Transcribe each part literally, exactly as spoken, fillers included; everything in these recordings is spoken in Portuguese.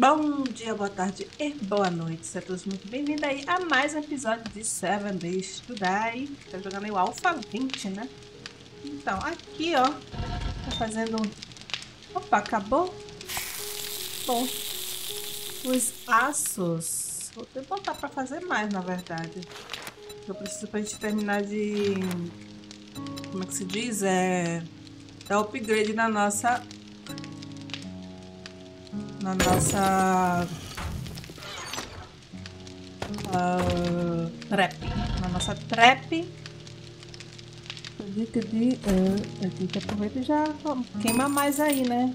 Bom dia, boa tarde e boa noite, sejam todos muito bem-vindos aí a mais um episódio de seven days to Die. Tá jogando aí o Alpha vinte, né? Então, aqui ó, tá fazendo... Opa, acabou? Bom, os aços... Vou ter que botar pra fazer mais, na verdade. Eu preciso pra gente terminar de... Como é que se diz? É... Dar upgrade na nossa... Na nossa uh, trap, na nossa trap. Eu tenho que aproveitar e já queima mais aí, né?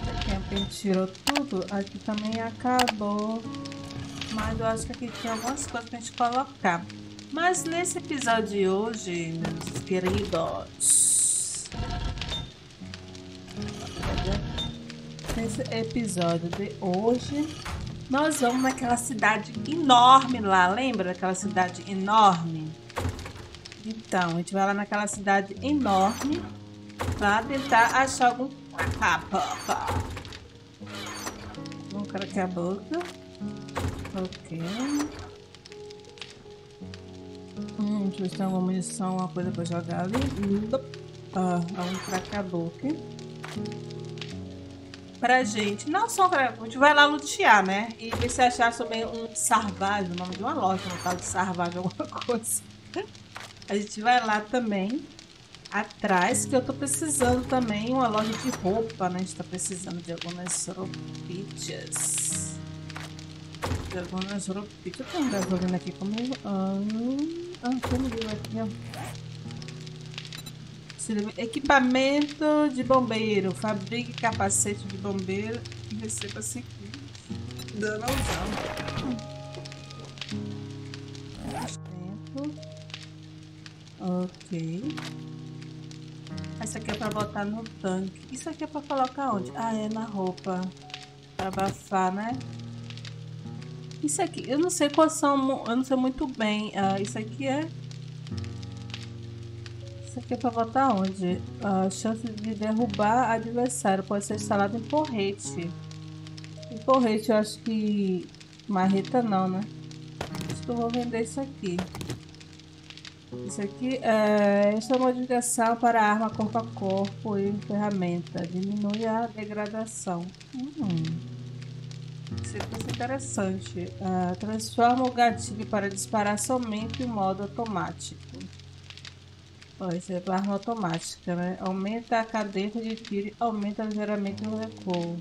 A gente tirou tudo, aqui também acabou. Mas eu acho que aqui tinha algumas coisas pra gente colocar. Mas nesse episódio de hoje, meus queridos, nesse episódio de hoje, nós vamos naquela cidade enorme lá, lembra daquela cidade enorme? Então, a gente vai lá naquela cidade enorme pra tentar achar algum... Ah, pá, pá. Vamos craquear a boca. Ok. Hum, deixa eu ver se tem alguma munição, alguma coisa pra jogar ali. Ah, vamos craquear a boca. Pra gente, não só pra... A gente vai lá lutear, né? E ver se achar também um sarvagem, o nome de uma loja, um tal de sarvagem, alguma coisa. A gente vai lá também, atrás, que eu tô precisando também, uma loja de roupa, né? A gente tá precisando de algumas roupinhas. De algumas roupinhas. Eu tenho gasolina aqui comigo. Ah, como viu aqui, ó. Equipamento de bombeiro. Fabrique capacete de bombeiro e receba cinco mil dano ao dano. Ok. Essa aqui é pra botar no tanque. Isso aqui é pra colocar onde? Ah, é na roupa. Pra abafar, né? Isso aqui, eu não sei qual são. Eu não sei muito bem. Ah, isso aqui é... Aqui é para botar onde? A chance de derrubar adversário pode ser instalado em porrete. Em porrete eu acho que... Marreta não, né? Acho que eu vou vender isso aqui. Isso aqui é... Esta é uma modificação para arma corpo a corpo e ferramenta. Diminui a degradação. Hum. Isso é interessante. Ah, transforma o gatilho para disparar somente em modo automático. Oh, isso é para arma automática, né? Aumenta a cadência de tiro e aumenta ligeiramente o recuo.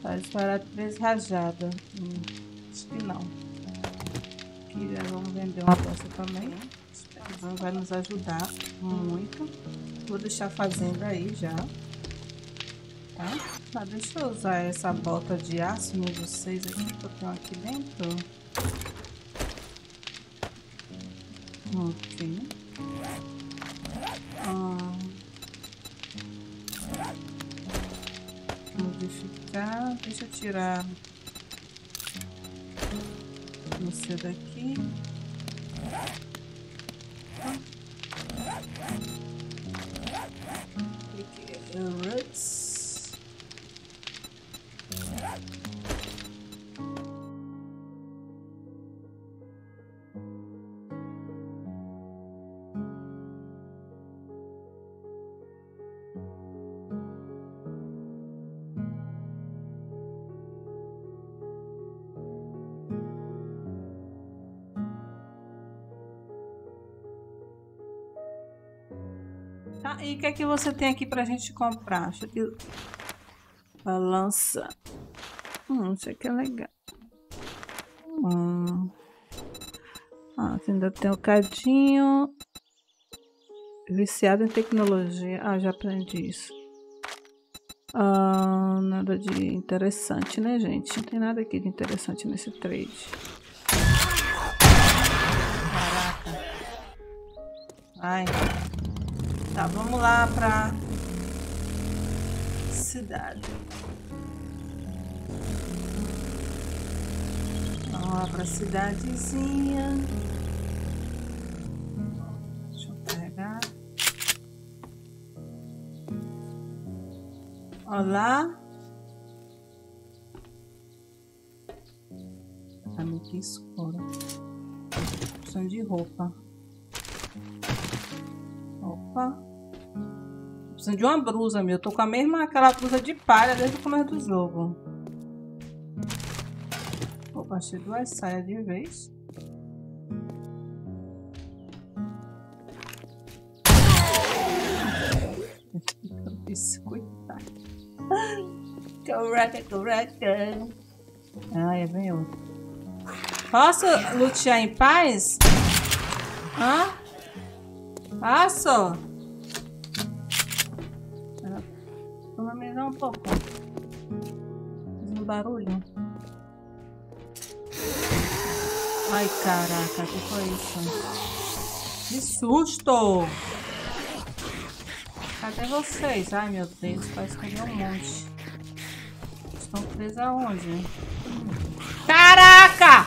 Para disparar três rajadas. Hum, acho que não. Aqui já vamos vender uma peça também. Vai nos ajudar muito. Vou deixar fazendo aí já. Tá? Ah, deixa eu usar essa bota de aço número seis aqui que eu tenho aqui dentro. Ok. Ah, modificar, deixa eu tirar você daqui. Tá, e o que é que você tem aqui pra gente comprar? Deixa eu... Balança. Hum, isso aqui é legal. Hum. Ah, ainda tem um cadinho. Viciado em tecnologia. Ah, já aprendi isso. Ah, nada de interessante, né, gente? Não tem nada aqui de interessante nesse trade. Caraca. Ai. Tá, vamos lá pra cidade. Vamos lá pra cidadezinha. Deixa eu pegar. Olá. Tá meio que escuro. Opção de roupa. Opa. Preciso de uma blusa, meu. Eu tô com a mesma, aquela blusa de palha desde o começo do jogo. Opa, achei duas saias de vez. Coitado. Correca, correca. Ah, é bem outro. Posso lutear em paz? Hã? Passo? Vamos melhorar um pouco. Faz um barulho. Ai, caraca, que foi isso? Que susto! Cadê vocês? Ai, meu Deus, parece que eu vi um monte. Estão presos aonde? Caraca!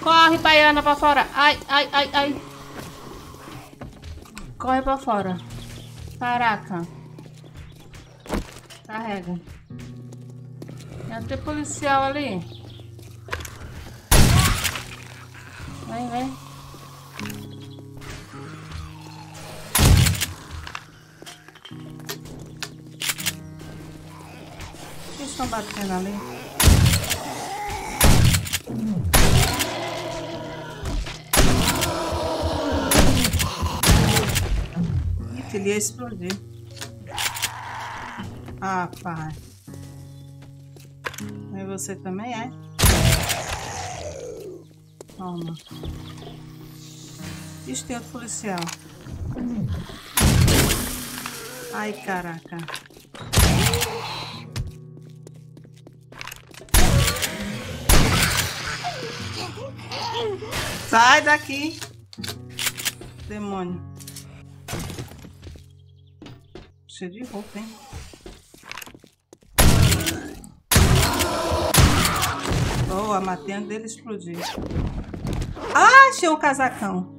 Corre, baiana, pra fora! Ai, ai, ai, ai! Corre pra fora! Caraca! Carrega! Tem até policial ali! Vem, vem! Estão batendo ali. Ih, que ele ia explodir. Ah, pai. E você também é? Toma. Isso tem outro policial. Ai, caraca. Sai daqui, demônio. Cheio de roupa, hein? Boa, matei antes dele explodir. Ah, achei um casacão.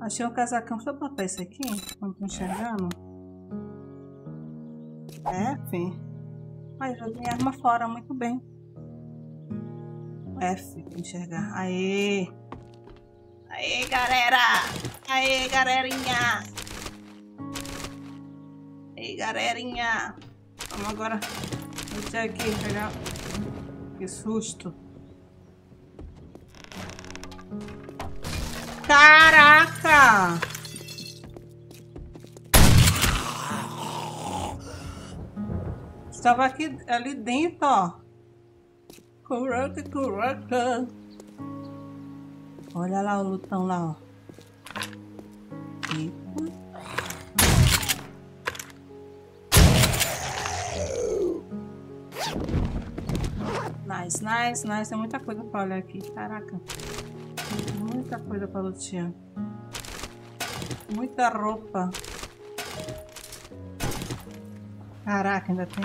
Achei um casacão. Deixa eu botar isso aqui, quando tô enxergando. É, F. Ai, joguei minha arma fora, muito bem. F, enxergar. Aê! Aê, galera! Aê, galerinha! Aê, galerinha! Vamos agora. Vou ter aqui, pegar. Que susto! Caraca! Estava aqui, ali dentro, ó. Curaca, curaca. Olha lá o lutão lá, ó. Eita. Nice, nice, nice. Tem muita coisa pra olhar aqui. Caraca. Tem muita coisa pra lutear. Muita roupa. Caraca, ainda tem...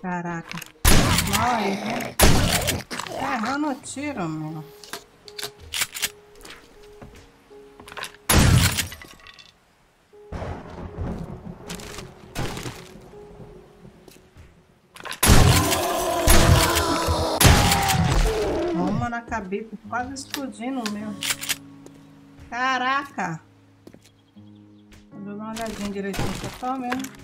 Caraca, morre, tá errando o tiro, meu. Toma na cabeça, quase explodindo, meu. Caraca. Vou dar uma olhadinha direitinho que eu tô mesmo.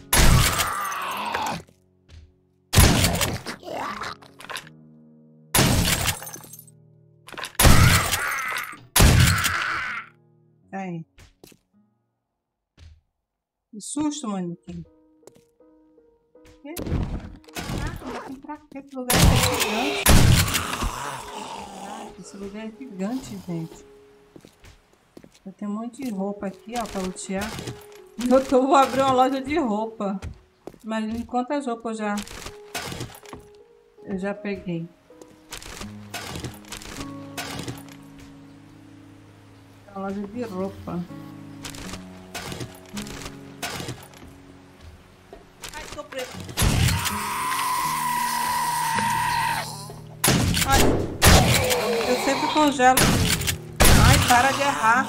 Aí. Que susto, manequim. Que? Ah, pra que esse lugar é gigante? Caraca, esse lugar é gigante, gente. Já tem um monte de roupa aqui, ó, pra lutear. Eu tô, vou abrir uma loja de roupa. Imagina quantas roupas eu já... Eu já peguei. Loja de roupa. Ai, tô preso. Ai, eu sempre congelo. Ai, para de errar.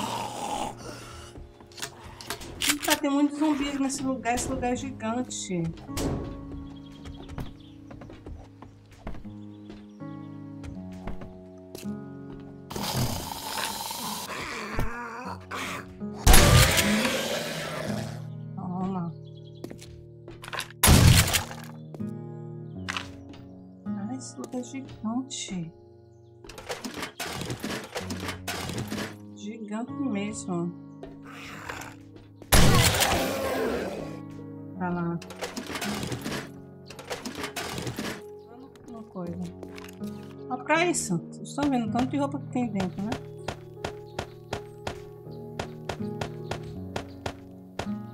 Nossa, tem muitos zumbis nesse lugar. Esse lugar é gigante. Gigante. Gigante mesmo. Pra lá. Uma coisa. Olha pra isso. Vocês estão vendo o tanto de roupa que tem dentro, né?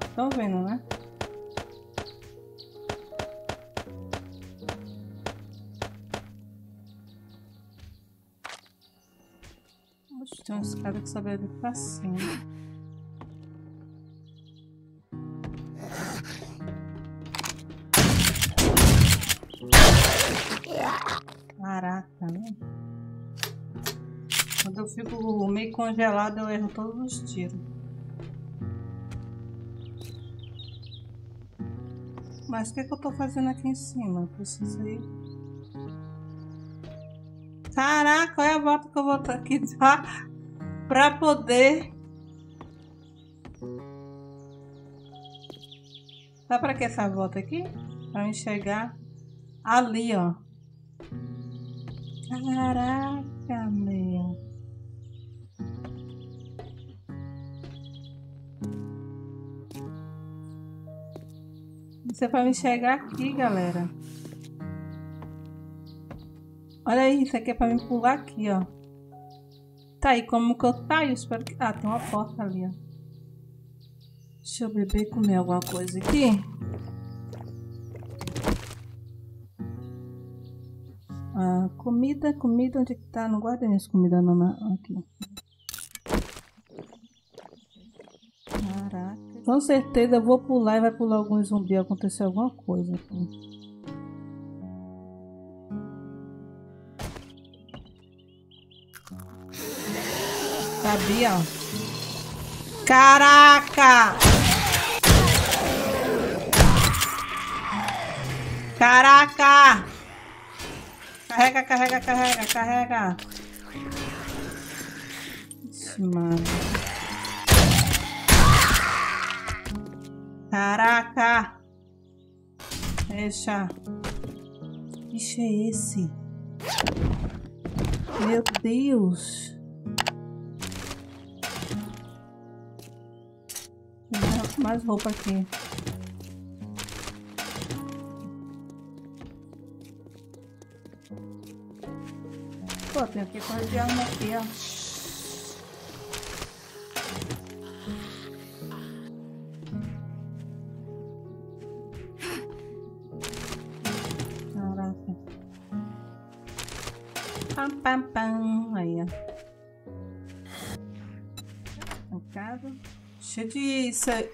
Estão vendo, né? Tem uns caras que sabem ali pra cima. Caraca, né? Quando eu fico meio congelado, eu erro todos os tiros. Mas o que é que eu tô fazendo aqui em cima? Eu preciso ir. Caraca, olha a volta que eu vou aqui dar pra poder. Dá pra que essa volta aqui? Pra enxergar ali, ó. Caraca, meu. Isso é pra enxergar aqui, galera. Olha isso aqui, é pra mim pular aqui, ó. Tá aí, como que eu tá aí? Eu espero que... Ah, tem uma porta ali, ó. Deixa eu beber e comer alguma coisa aqui. Ah, comida, comida, onde é que tá? Não guarda nessa comida não, na... aqui. Caraca. Com certeza eu vou pular e vai pular algum zumbi, acontecer alguma coisa aqui. Sabia? Caraca! Caraca! Carrega, carrega, carrega, carrega! Isso, mano. Caraca! Deixa! Que bicho é esse? Meu Deus! Mais roupa aqui. Pô, tem aqui coisa de arma aqui, ó. Caraca. Pam, pam, pam. Aí, ó. No caso, cheio de... cerveja.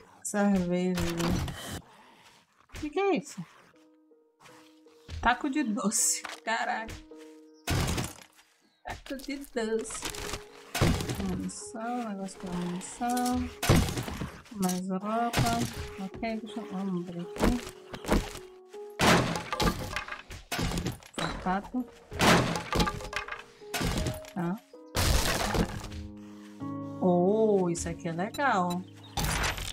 O que, que é isso? Taco de doce. Caraca. Taco de doce. Munição, negócio com munição. Mais roupa. Ok, deixa eu... Vamos abrir aqui. Sapato. Tá. Oh, isso aqui é legal.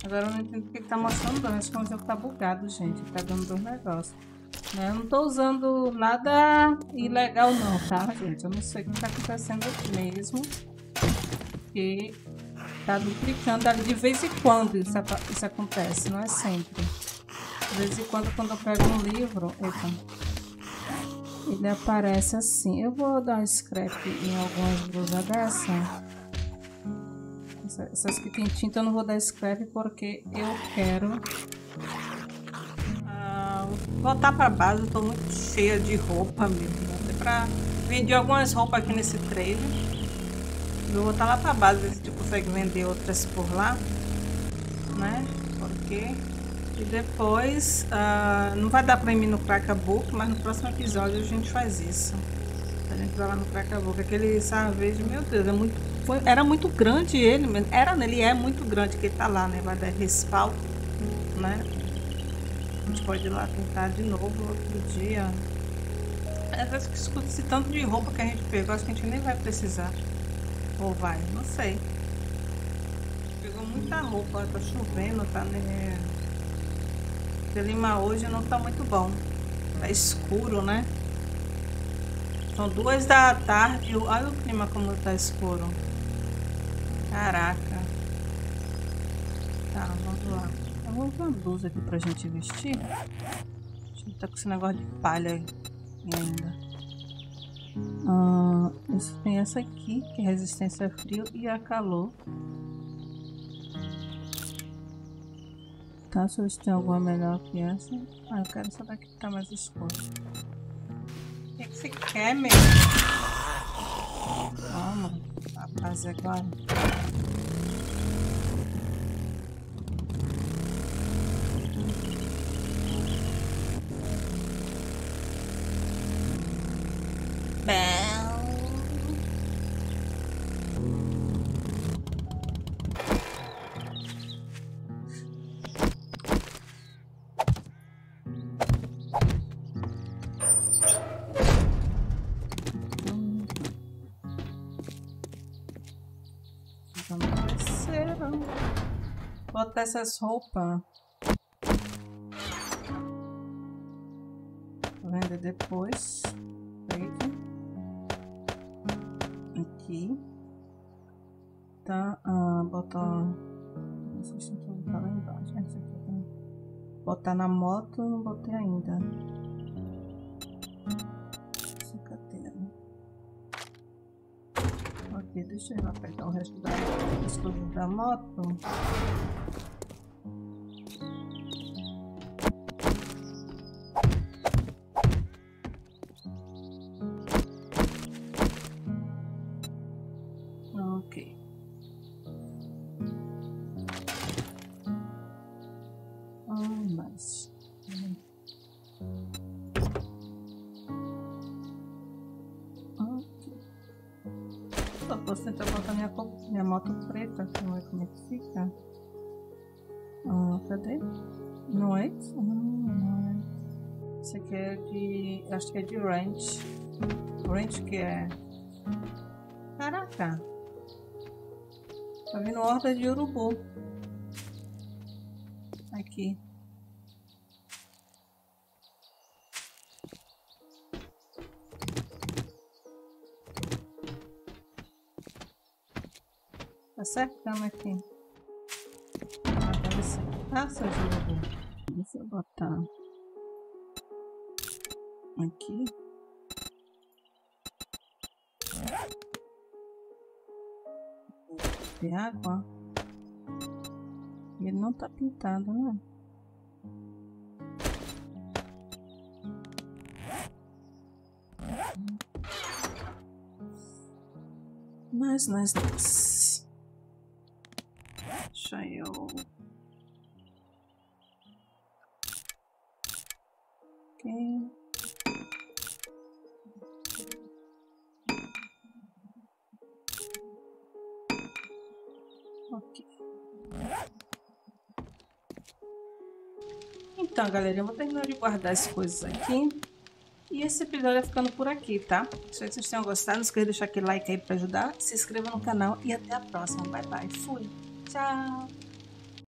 Agora eu não entendo porque que tá mostrando dois. Acho que é um jogo que tá bugado, gente. Tá dando dois negócios. Eu não tô usando nada ilegal não, tá, gente? Eu não sei o que tá acontecendo mesmo. Porque tá duplicando ali de vez em quando isso, isso acontece, não é sempre. De vez em quando, quando eu pego um livro, eita, ele aparece assim. Eu vou dar um scrap em algumas blusas dessa. Essas que tem tinta eu não vou dar scrap porque eu quero uh, voltar pra base. Eu tô muito cheia de roupa mesmo. Até pra vender algumas roupas aqui nesse trailer. Eu vou voltar lá pra base, ver se tu consegue vender outras por lá, né? Porque... E depois uh, não vai dar pra mim no Cracabook, mas no próximo episódio a gente faz isso. A gente vai lá no Cracabook. Aquele sarvejo, meu Deus, é muito foi, era muito grande ele, era, ele é muito grande, que ele tá lá, né? Vai dar respaldo, né? A gente pode ir lá tentar de novo outro dia. Às vezes que escuta esse tanto de roupa que a gente pegou, acho que a gente nem vai precisar. Ou vai, não sei. Pegou muita roupa, tá chovendo, tá, né? O clima hoje não tá muito bom. Tá escuro, né? São duas da tarde. Olha o clima como tá escuro. Caraca. Tá, vamos lá. Eu vou usar uma blusa aqui pra gente vestir. A gente tá com esse negócio de palha aí ainda. Ah, tem essa aqui, que é resistência a frio e a calor. Tá, se tem alguma melhor que essa. Ah, eu quero essa daqui que tá mais escura. O que que você quer, meu? Vamos, rapaz, agora. Botar essas roupas. Vender depois. Aqui. Tá? Ah, botar. Não sei se tudo tá lá embaixo. Botar na moto, não botei ainda. Essa cadeira. Ok, deixa eu ir lá pegar o resto da, o resto da moto. Posso tentar botar minha, minha moto preta, que não é como é que fica. Ah, cadê? Não é isso? Não, não é. Isso aqui é de... acho que é de ranch. Ranch que é... Caraca! Tá vindo horda de urubu. Aqui. Tá cercando aqui. Ah, deve ser. Ah, seu jogo. Deixa eu botar aqui. Tem água. Ele não tá pintado, né? Nice, nice, nice. Deixa eu okay. ok. Então, galera, eu vou terminar de guardar as coisas aqui. E esse episódio vai ficando por aqui, tá? Espero que vocês tenham gostado. Não esqueça de deixar aquele like aí pra ajudar. Se inscreva no canal e até a próxima. Bye, bye. Fui. Tchau.